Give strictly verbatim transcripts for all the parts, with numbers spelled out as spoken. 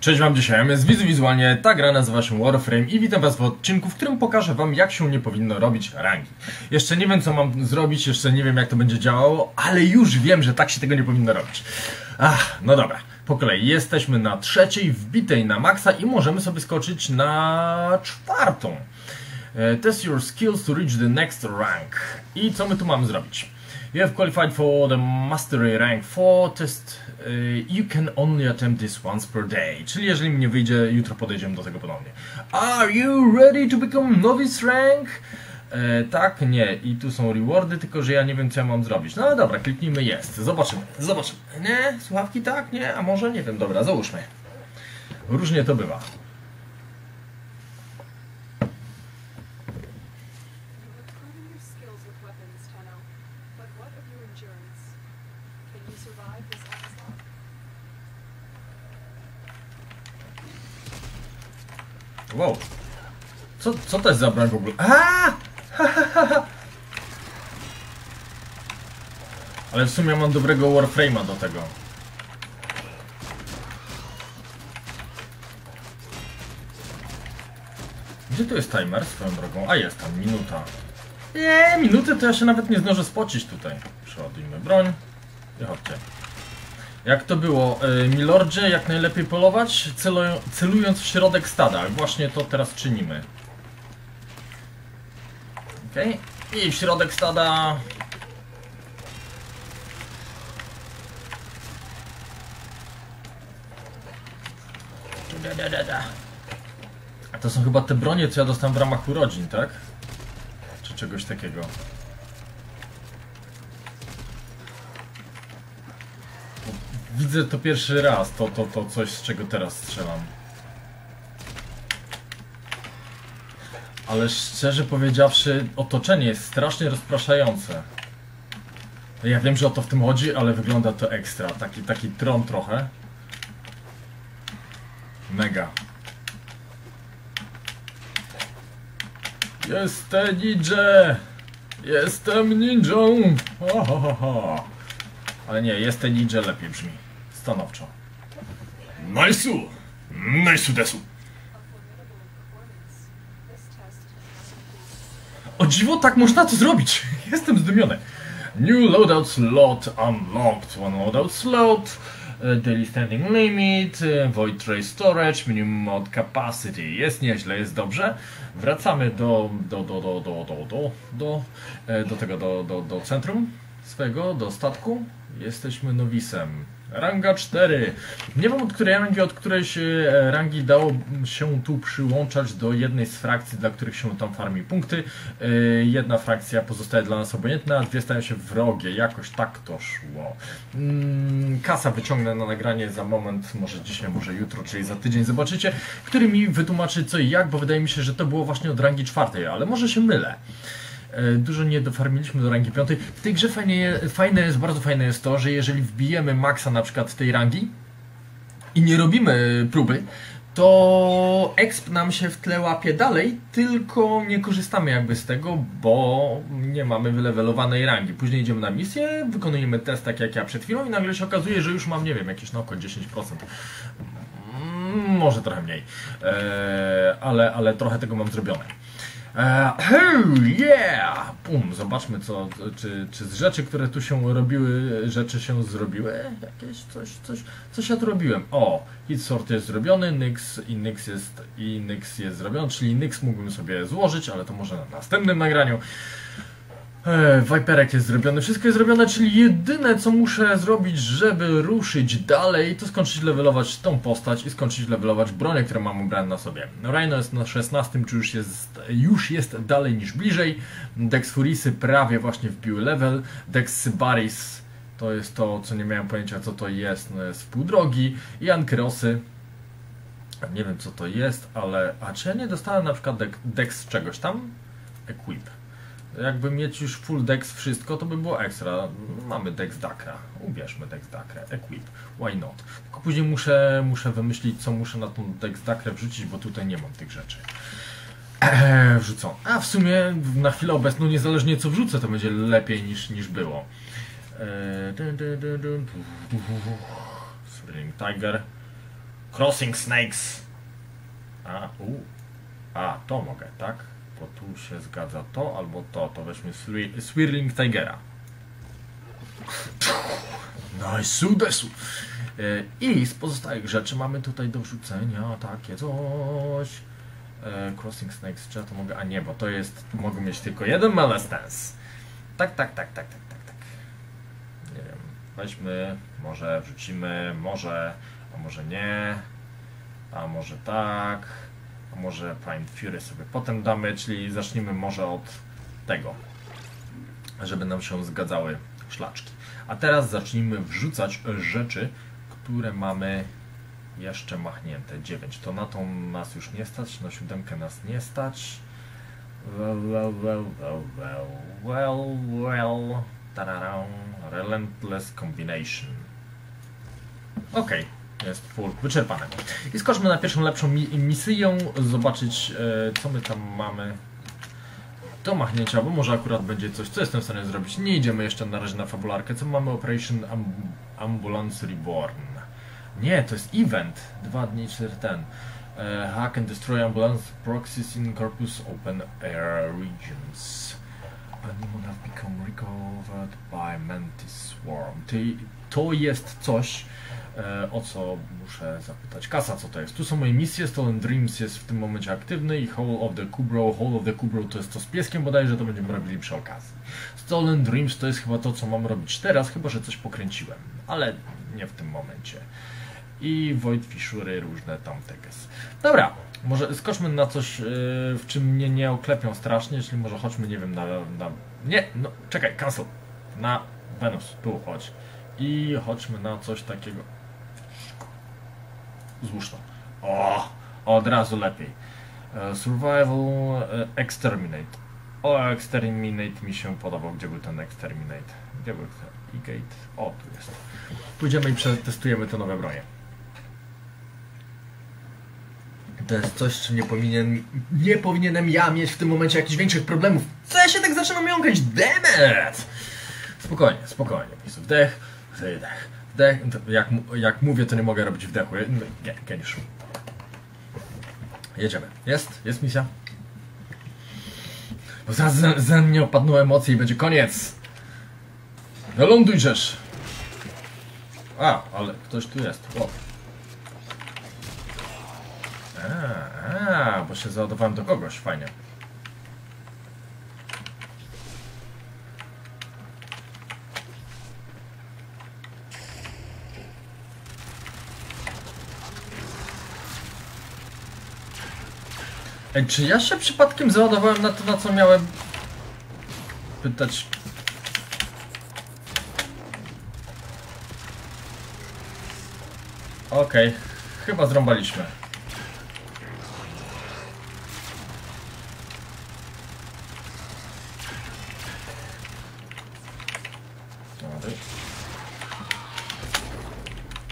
Cześć wam, dzisiaj jest Wizu Wizualnie, ta gra nazywa się Warframe i witam was w odcinku, w którym pokażę wam, jak się nie powinno robić rangi. Jeszcze nie wiem, co mam zrobić, jeszcze nie wiem, jak to będzie działało, ale już wiem, że tak się tego nie powinno robić. Ach, no dobra, po kolei jesteśmy na trzeciej wbitej na maksa i możemy sobie skoczyć na czwartą. Test your skills to reach the next rank. I co my tu mamy zrobić? You have qualified for the mastery rank four test. You can only attempt this once per day. Czyli jeżeli mi nie wyjdzie, jutro podejdziemy do tego ponownie. Are you ready to become novice rank? E, tak, nie. I tu są rewardy, tylko że ja nie wiem, co ja mam zrobić. No dobra, kliknijmy jest. Zobaczymy, zobaczymy. Nie? Słuchawki tak? Nie? A może? Nie wiem. Dobra, załóżmy. Różnie to bywa. Wow, co, co to jest za broń w ogóle? Aaaa! Ale w sumie mam dobrego Warframe'a do tego. Gdzie tu jest timer swoją drogą? A jest tam, minuta. Eee, minuty to ja się nawet nie zdążę spocić tutaj. Przeładujmy broń i chodźcie. Jak to było, milordzie, jak najlepiej polować, celując w środek stada. Właśnie to teraz czynimy. Ok, i w środek stada. To są chyba te bronie, co ja dostałem w ramach urodzin, tak? Czy czegoś takiego. Widzę to pierwszy raz, to, to, to coś, z czego teraz strzelam. Ale szczerze powiedziawszy, otoczenie jest strasznie rozpraszające. Ja wiem, że o to w tym chodzi, ale wygląda to ekstra. Taki, taki tron trochę. Mega. Jestem ninja! Jestem ninją! Ho, ho, ho, ho. Ale nie, jestem ninja lepiej brzmi. Stanowczo. Najsu! Najsu desu! O dziwo, tak można to zrobić! Jestem zdumiony! New loadout slot unlocked. One loadout slot. Daily standing limit. Void trace storage. Minimum mod capacity. Jest nieźle, jest dobrze. Wracamy do... do... do... do... do... do... do... do, do tego... do... do... do centrum swego, do statku. Jesteśmy nowisem. Ranga cztery. Nie wiem, od której rangi, od którejś rangi dało się tu przyłączać do jednej z frakcji, dla których się tam farmi punkty. Jedna frakcja pozostaje dla nas obojętna, a dwie stają się wrogie. Jakoś tak to szło. Kasa wyciągnę na nagranie za moment, może dzisiaj, może jutro, czyli za tydzień. Zobaczycie, który mi wytłumaczy co i jak, bo wydaje mi się, że to było właśnie od rangi czwartej, ale może się mylę. Dużo nie dofarmiliśmy do rangi piątej. W tej grze fajnie, fajne jest, bardzo fajne jest to, że jeżeli wbijemy maksa na przykład tej rangi i nie robimy próby, to exp nam się w tle łapie dalej, tylko nie korzystamy jakby z tego, bo nie mamy wylewelowanej rangi. Później idziemy na misję, wykonujemy test tak jak ja przed chwilą i nagle się okazuje, że już mam, nie wiem, jakieś na około dziesięć procent. Może trochę mniej, eee, ale, ale trochę tego mam zrobione. Eee, yeah! Bum, zobaczmy co, czy, czy z rzeczy, które tu się robiły, rzeczy się zrobiły. Jakieś coś, coś, coś ja tu robiłem. O, HitSort jest zrobiony, Nyx i Nyx jest, i Nyx jest zrobiony, czyli Nyx mógłbym sobie złożyć, ale to może na następnym nagraniu. Eee, Viperek jest zrobiony, wszystko jest zrobione, czyli jedyne co muszę zrobić, żeby ruszyć dalej, to skończyć levelować tą postać i skończyć levelować bronię, którą mam ubrane na sobie. Rhino jest na szesnastym, czy już jest, już jest dalej niż bliżej. Dex Furisy prawie właśnie wbiły level. Dex Sybaris to jest to, co nie miałem pojęcia co to jest, no jest w pół drogi. I Ankyrosy. Nie wiem co to jest, ale... A czy ja nie dostałem na przykład Dex czegoś tam? Equip. Jakby mieć już full dex wszystko, to by było ekstra. Mamy Dex Dakra, ubierzmy Dex Dakra, equip, why not? Tylko później muszę, muszę wymyślić, co muszę na tą Dex Dakrę wrzucić, bo tutaj nie mam tych rzeczy eee, wrzucą. A w sumie na chwilę obecną, niezależnie co wrzucę, to będzie lepiej niż, niż było. Swirling Tiger, Crossing Snakes. A, u, a, to mogę, tak? Bo tu się zgadza to albo to, to weźmy swir Swirling Tigera. Najsu desu. I z pozostałych rzeczy mamy tutaj do wrzucenia takie coś. Crossing Snakes, czy ja to mogę? A nie, bo to jest, mogę mieć tylko jeden malestance. Tak, tak, tak, tak, tak, tak, tak. Nie wiem, weźmy, może wrzucimy, może, a może nie, a może tak. A może Prime Fury sobie potem damy, czyli zacznijmy może od tego, żeby nam się zgadzały szlaczki. A teraz zacznijmy wrzucać rzeczy, które mamy jeszcze machnięte. dziewięć. To na tą nas już nie stać, na siódemkę nas nie stać. Well, well, well, well, well, well, well. Tararam. Relentless combination. Ok. Jest full wyczerpane. I skoczmy na pierwszą lepszą mi misję, zobaczyć e, co my tam mamy do machnięcia, bo może akurat będzie coś, co jestem w stanie zrobić. Nie idziemy jeszcze na razie na fabularkę. Co mamy? Operation Am Ambulance Reborn. Nie, to jest event. Dwa dni, cztery ten. E, hack and destroy ambulance proxies in corpus open air regions. Anyone have become recovered by Mantis Swarm. Ty, to jest coś, o co muszę zapytać. Kasa, co to jest? Tu są moje misje, Stolen Dreams jest w tym momencie aktywny i Hall of the Kubrow. Hall of the Kubrow to jest to z pieskiem bodajże, to będziemy robili przy okazji. Stolen Dreams to jest chyba to, co mam robić teraz, chyba że coś pokręciłem, ale nie w tym momencie. I Void Fissury, różne tamte gesty. Dobra, może skoczmy na coś, w czym mnie nie oklepią strasznie, czyli może chodźmy, nie wiem, na... na... Nie, no, czekaj, cancel. Na Venus, tu chodź. I chodźmy na coś takiego... Złóż to. O, od razu lepiej. E, survival, e, exterminate. O, exterminate mi się podobał. Gdzie był ten exterminate? Gdzie był ten e-gate? O, tu jest. Pójdziemy i przetestujemy te nowe broje. To jest coś, czym nie powinien, nie powinienem ja mieć w tym momencie jakichś większych problemów. Co ja się tak zaczynam jąkać? Demet! Spokojnie, spokojnie. Wdech, wydech. Dech, jak, jak mówię, to nie mogę robić wdechu. Geniuszu. Jedziemy. Jest? Jest misja? Bo zaraz ze, ze mnie opadną emocje i będzie koniec. Wyląduj, rzesz. A, ale ktoś tu jest. O. A, a, bo się załadowałem do kogoś. Fajnie. Ej, czy ja się przypadkiem załadowałem na to, na co miałem pytać? Okej, okay. Chyba zrąbaliśmy.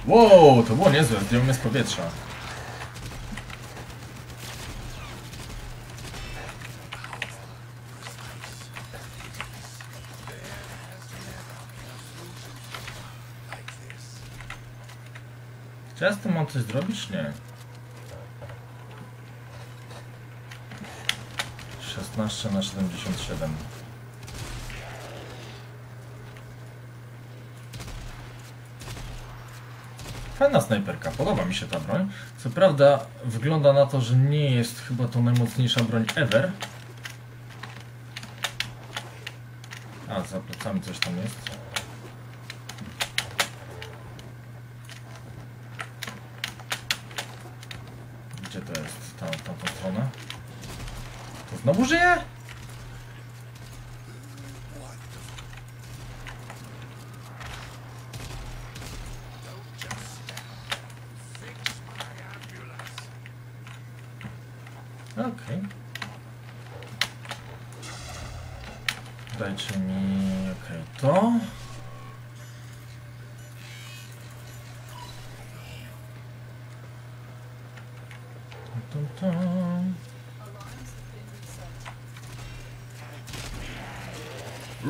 Wow, to było niezłe, zdjął mnie z powietrza. Czy ja z tym mam coś zrobić? Nie. szesnaście na siedemdziesiąt siedem. Fajna snajperka, podoba mi się ta broń. Co prawda wygląda na to, że nie jest chyba to najmocniejsza broń ever. A, za plecami coś tam jest. To jest tam, tamtą stronę. To znowu żyje? Okej. Okay. dajcie mi... okej, to...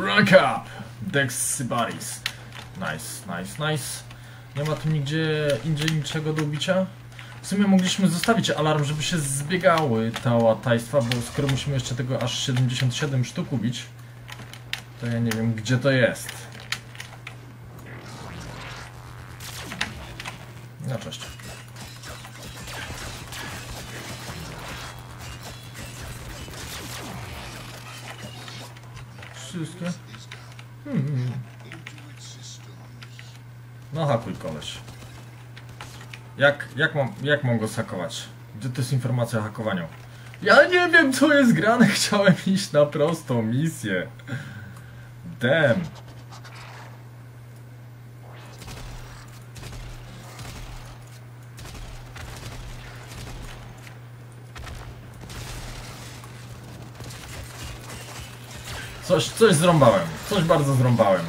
Rank up! Dex Sybaris. Nice, nice, nice. Nie ma tu nigdzie indziej niczego do ubicia. W sumie mogliśmy zostawić alarm, żeby się zbiegały te łatajstwa, bo skoro musimy jeszcze tego aż siedemdziesiąt siedem sztuk ubić, to ja nie wiem, gdzie to jest. No cześć. Wszystkie? Hmm. No hakuj koleś. Jak, jak, mam, jak mam go zhakować? Gdzie to jest informacja o hakowaniu? Ja nie wiem, co jest grane, chciałem iść na prostą misję. Damn. Coś, coś zrąbałem, coś bardzo zrąbałem.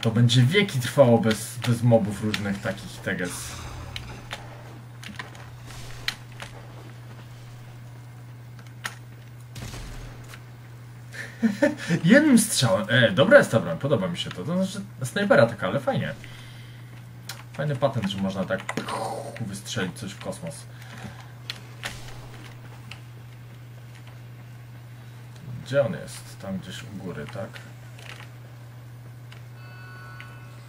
To będzie wieki trwało bez, bez mobów różnych takich teges. Jednym strzałem. E, dobra jest ta broń, podoba mi się to. To znaczy snajpera taka, ale fajnie. Fajny patent, że można tak wystrzelić coś w kosmos. Gdzie on jest? Tam gdzieś u góry, tak?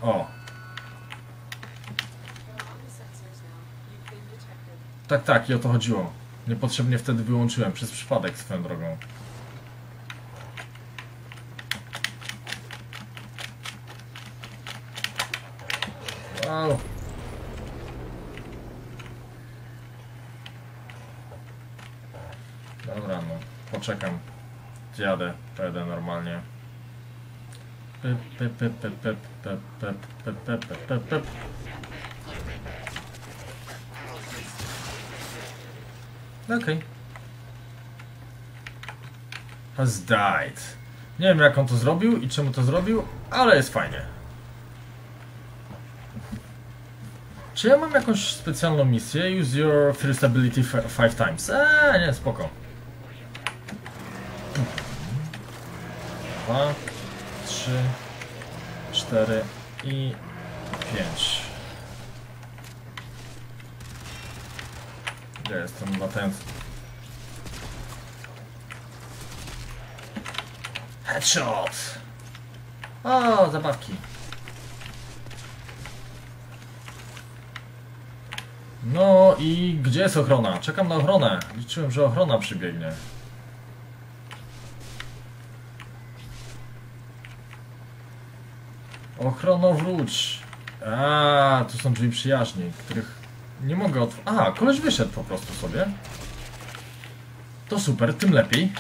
O! Tak, tak, i o to chodziło. Niepotrzebnie wtedy wyłączyłem, przez przypadek swoją drogą. Wow! Dobra, no, poczekam. Jadę, pojadę normalnie. Pep, pep, pep, pep, pep, pep, pep, pep, pep, pep, pep. Okej. Has died. Nie wiem, jak on to zrobił i czemu to zrobił, ale jest fajnie. Czy ja mam jakąś specjalną misję? Use your first ability five times. Eee, nie, spoko. Dwa. trzy, cztery i pięć. Gdzie jest ten latający? Headshot! O, zabawki. No i gdzie jest ochrona? Czekam na ochronę. Liczyłem, że ochrona przybiegnie. Ochrono, wróć! A, tu są drzwi przyjaźni, których nie mogę otworzyć. A, koleś wyszedł po prostu sobie. To super, tym lepiej.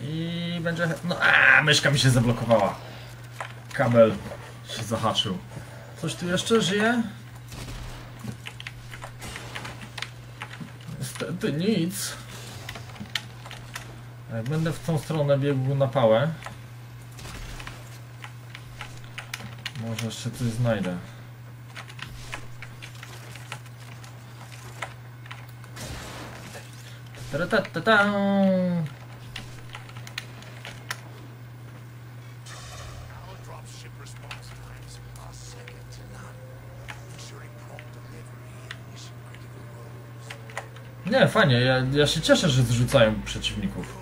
I będzie... no, a, myszka mi się zablokowała. Kabel się zahaczył. Coś tu jeszcze żyje? Niestety nic. Jak będę w tą stronę biegł na pałę, może jeszcze coś znajdę. Ta-ta-ta-ta! Nie, fajnie, ja, ja się cieszę, że zrzucają przeciwników.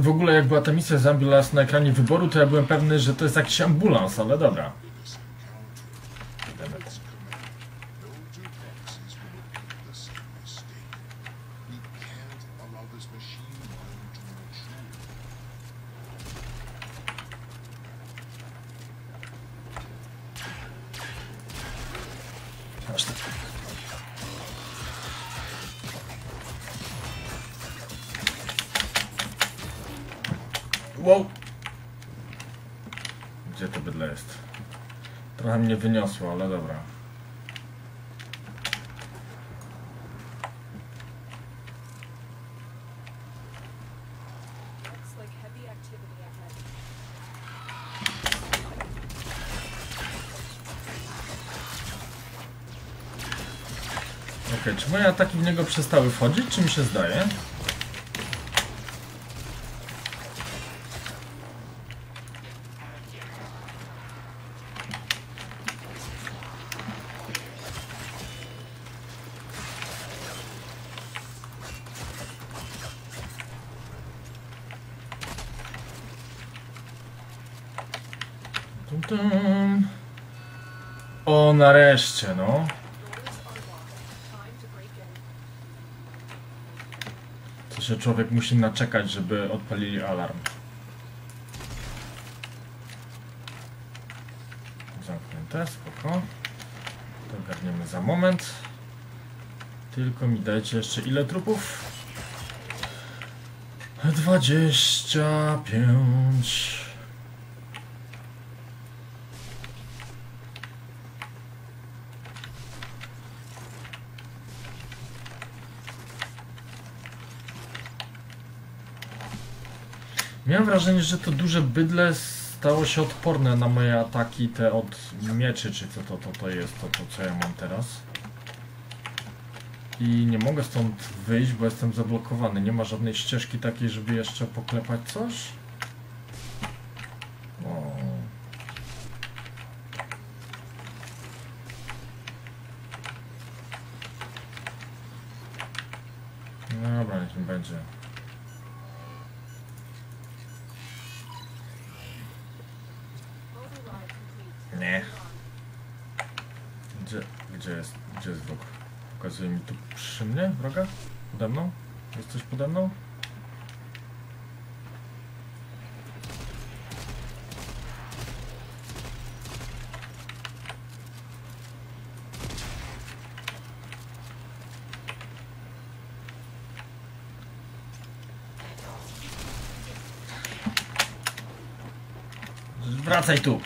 W ogóle jak była ta misja z ambulans na ekranie wyboru, to ja byłem pewny, że to jest jakiś ambulans, ale dobra. Wow! Gdzie to bydle jest? Trochę mnie wyniosło, ale dobra. Okej, czy moje ataki w niego przestały wchodzić, czy mi się zdaje? O, nareszcie, no. Co się człowiek musi naczekać, żeby odpalili alarm. Zamknięte, spoko. To ogarniemy za moment. Tylko mi dajcie jeszcze ile trupów? dwadzieścia pięć. Miałem wrażenie, że to duże bydle stało się odporne na moje ataki, te od mieczy, czy co to, to, to jest, to, to co ja mam teraz. I nie mogę stąd wyjść, bo jestem zablokowany. Nie ma żadnej ścieżki takiej, żeby jeszcze poklepać coś. O. No dobra, niech mi będzie. Nie. Gdzie, gdzie jest, gdzie jest wróg? Pokazuje mi tu przy mnie wroga? Pode mną? Jest coś pode mną? Wracaj tu!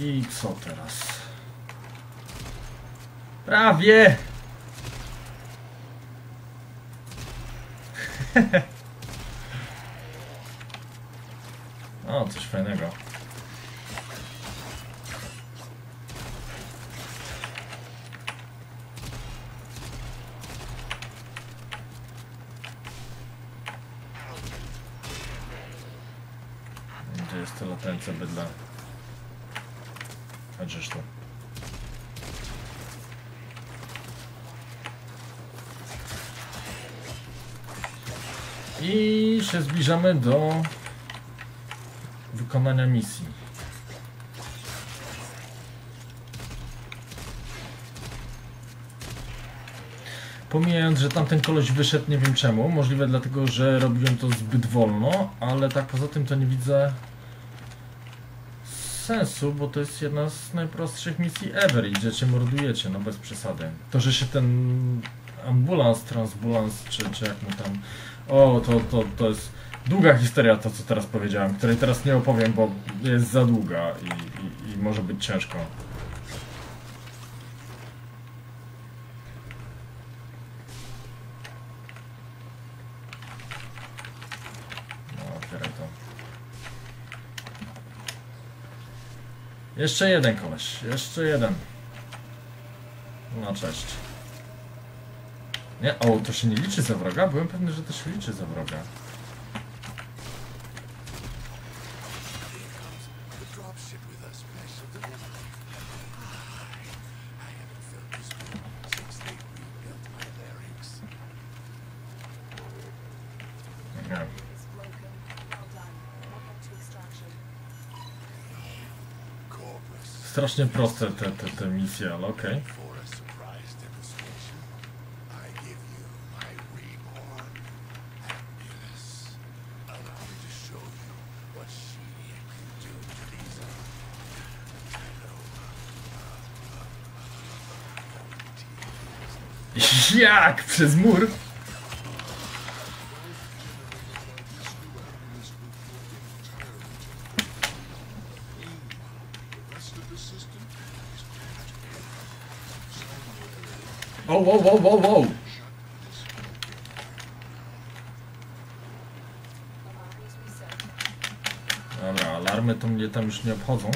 I co teraz? Prawie! O, coś fajnego. Gdzie jest to latające bydle? Chodź tu. I się zbliżamy do wykonania misji. Pomijając, że tamten koleś wyszedł, nie wiem czemu. Możliwe dlatego, że robiłem to zbyt wolno, ale tak poza tym to nie widzę sensu, bo to jest jedna z najprostszych misji ever. Idziecie, mordujecie, no bez przesady. To, że się ten ambulans, transbulans, czy, czy jak mu tam... O, to, to, to jest długa historia, to co teraz powiedziałem, której teraz nie opowiem, bo jest za długa i, i, i może być ciężko. Jeszcze jeden koleś, jeszcze jeden. No cześć. Nie, o, to się nie liczy za wroga? Byłem pewny, że to się liczy za wroga. Strasznie proste te, te, te misje, ale okej. Okay. Jak? Przez mur? O, wow, wow, wow, wow. Dobra, alarmy to mnie tam już nie obchodzą.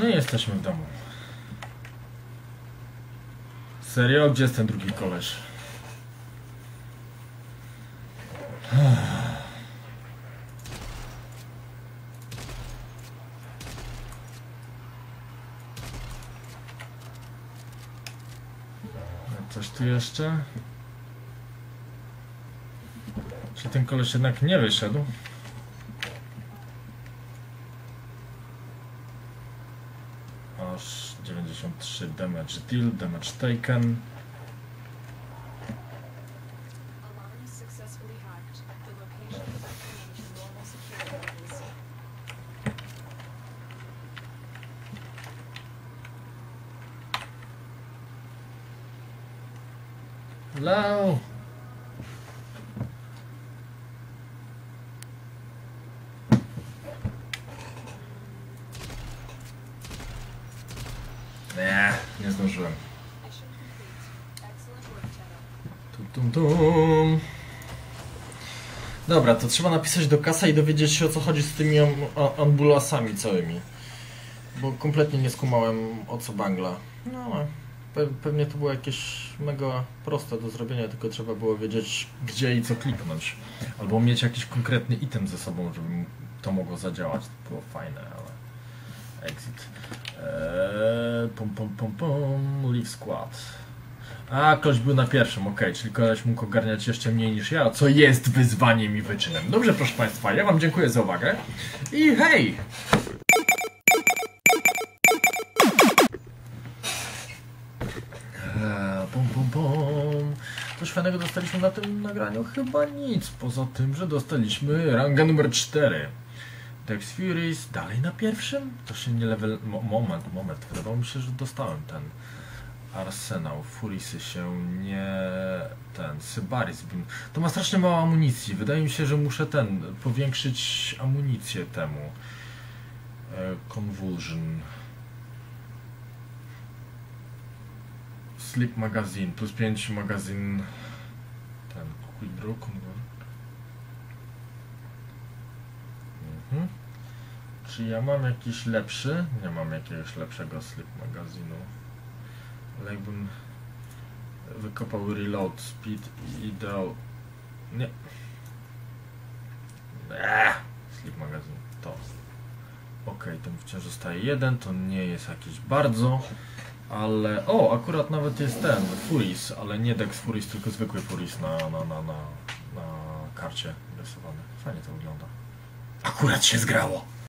No i jesteśmy w domu. Serio? Gdzie jest ten drugi koleż? Coś tu jeszcze? Czy ten koleż jednak nie wyszedł? dziewięćdziesiąt trzy damage deal, damage taken. Hello. Dobra, to trzeba napisać do kasa i dowiedzieć się, o co chodzi z tymi ambulasami całymi. Bo kompletnie nie skumałem, o co bangla. No, pe pewnie to było jakieś mega proste do zrobienia, tylko trzeba było wiedzieć, gdzie i co kliknąć. Albo mieć jakiś konkretny item ze sobą, żeby to mogło zadziałać. To było fajne, ale... Exit. Eee, pom, pom, pom, pom. Leave squad. A, ktoś był na pierwszym, okej, okay, czyli koleś mógł ogarniać jeszcze mniej niż ja, co jest wyzwaniem i wyczynem. Dobrze, proszę Państwa, ja Wam dziękuję za uwagę i hej! Eee, bum, bum, bum. Coś fajnego dostaliśmy na tym nagraniu? Chyba nic, poza tym, że dostaliśmy rangę numer cztery. Dex Furisy dalej na pierwszym? To się nie level... Mo moment, moment, wydawało mi się, że dostałem ten... Arsenał, Furisy się nie... ten, Sybaris. To ma strasznie mało amunicji. Wydaje mi się, że muszę ten, powiększyć amunicję temu. E, Convulsion Slip magazine, plus pięć magazyn... ten, Kubrow, Convulsion. Mhm. Czy ja mam jakiś lepszy? Nie mam jakiegoś lepszego slip magazynu. Ale jakbym wykopał reload speed i dał... Nie. Eee, slip magazyn. To. Ok, to wciąż zostaje jeden. To nie jest jakieś bardzo. Ale... O, akurat nawet jest ten. Furisy, ale nie Dex Furisy, tylko zwykły Furisy na, na, na, na, na karcie rysowany. Fajnie to wygląda. Akurat się zgrało.